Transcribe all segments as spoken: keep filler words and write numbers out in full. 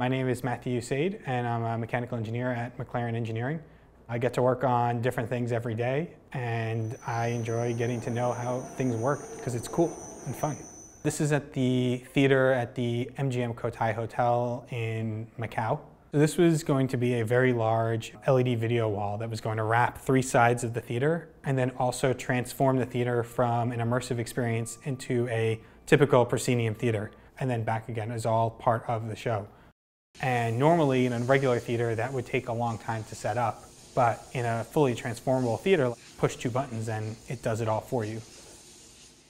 My name is Matthew Saide, and I'm a mechanical engineer at McLaren Engineering. I get to work on different things every day, and I enjoy getting to know how things work because it's cool and fun. This is at the theater at the M G M Cotai Hotel in Macau. So this was going to be a very large L E D video wall that was going to wrap three sides of the theater and then also transform the theater from an immersive experience into a typical proscenium theater and then back again. It was all part of the show. And normally in a regular theater that would take a long time to set up, but in a fully transformable theater, push two buttons and it does it all for you.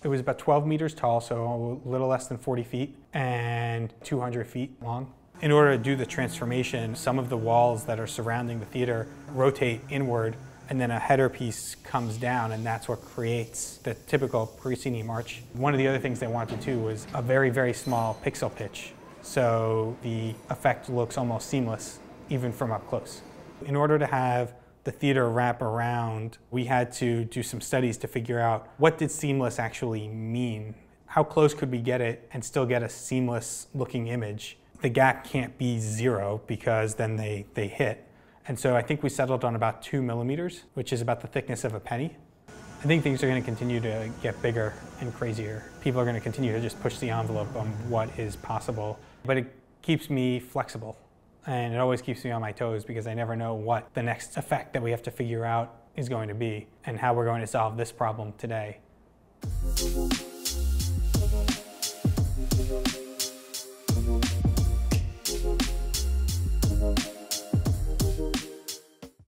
It was about twelve meters tall, so a little less than forty feet and two hundred feet long. In order to do the transformation, some of the walls that are surrounding the theater rotate inward, and then a header piece comes down, and that's what creates the typical proscenium arch. One of the other things they wanted to do was a very, very small pixel pitch, so the effect looks almost seamless, even from up close. In order to have the theater wrap around, we had to do some studies to figure out what did seamless actually mean. How close could we get it and still get a seamless looking image? The gap can't be zero because then they, they hit. And so I think we settled on about two millimeters, which is about the thickness of a penny. I think things are going to continue to get bigger and crazier. People are going to continue to just push the envelope on what is possible. But it keeps me flexible, and it always keeps me on my toes because I never know what the next effect that we have to figure out is going to be and how we're going to solve this problem today.